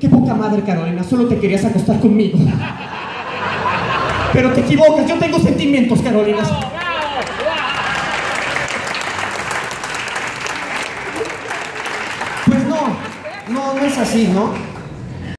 Qué poca madre, Carolina, solo te querías acostar conmigo. Pero te equivocas, yo tengo sentimientos, Carolina. ¡Bravo, bravo, bravo! Pues no, no es así, ¿no?